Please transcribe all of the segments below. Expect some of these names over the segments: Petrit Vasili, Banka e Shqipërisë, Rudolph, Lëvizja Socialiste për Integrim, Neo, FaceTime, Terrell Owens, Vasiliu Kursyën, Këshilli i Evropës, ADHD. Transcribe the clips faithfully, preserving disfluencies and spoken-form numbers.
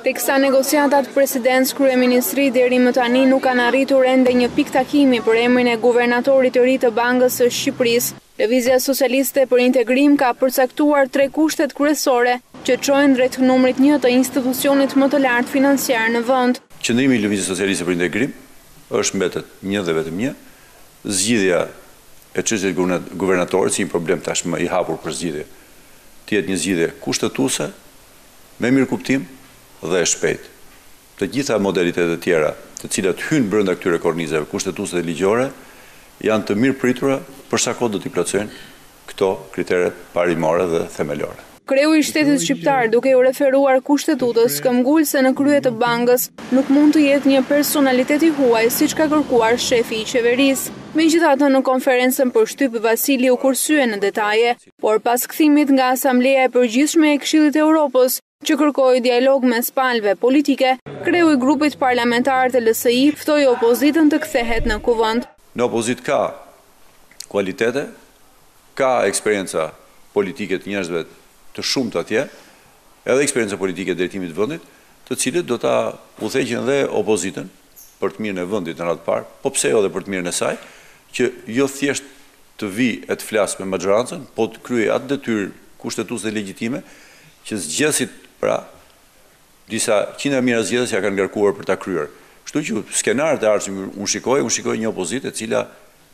Teksa negociatat presidencë kryeministri deri më tani nuk kanë arritur ende një pikë takimi për emrin e guvernatorit të ri të Bankës së Shqipërisë, Lëvizja Socialiste për Integrim ka përcaktuar tre kushtet kryesore që çojnë drejt numrit një të institucionit më të lartë financiar në vend. Qëndrimi i Lëvizjes Socialiste për Integrim është mbetet një dhe vetëm një, zgjidhja e çështjes guvernatorit si një problem tashmë i hapur për zgjidhje. Të jetë një zgjidhje kushtetuese me mirëkuptim dhe e shpejt. Të gjitha modalitetet e tjera, të cilat hynë brenda këtyre kornizave kushtetuese dhe ligjore, janë të mirë pritura për sa kohë do t'i plotësojnë këto kritere parimore dhe themelore. Kreu i shtetit shqiptar, duke u referuar kushtetutës, këmbgul se në krye të bankës nuk mund të jetë një personalitet i huaj siç ka kërkuar shefi i qeverisë. Megjithatë, në konferencën për shtyp Vasiliu Kursyën në detaje, por pas kthimit nga Asambleja e Përgjithshme e Këshillit të Evropës, që kërkoi dialog me spalve politike, kreu i grupit parlamentar të L S I ftoi opozitën të kthehet në kuvend. Në opozit ka kualitete, ka eksperienca politike të njerëzve të shumtë atje, edhe eksperienca politike të drejtimit të vendit, të cilët do ta udhëheqin dhe opozitën për të mirën e vendit në radhë parë, po pse jo edhe për të mirën e saj, që jo thjesht të vi e të flas me majorancën, po të kryejë atë detyrë kushtetuese legjitime që zgjesit pra, disa qindra mijëra zgjedhës ja kanë ngarkuar për ta kryer. Kështu që skenarët e ardhshëm unë shikoj, unë shikoj një opozitë e cila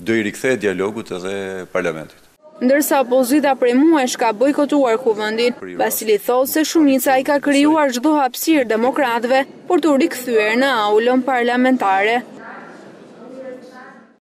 do i rikthehet dialogut edhe parlamentit. Ndërsa opozita prej muajsh ka bojkotuar kuvendin, Vasili thotë se shumica i ka krijuar çdo hapësirë demokratëve për të rikthyer në aulën parlamentare.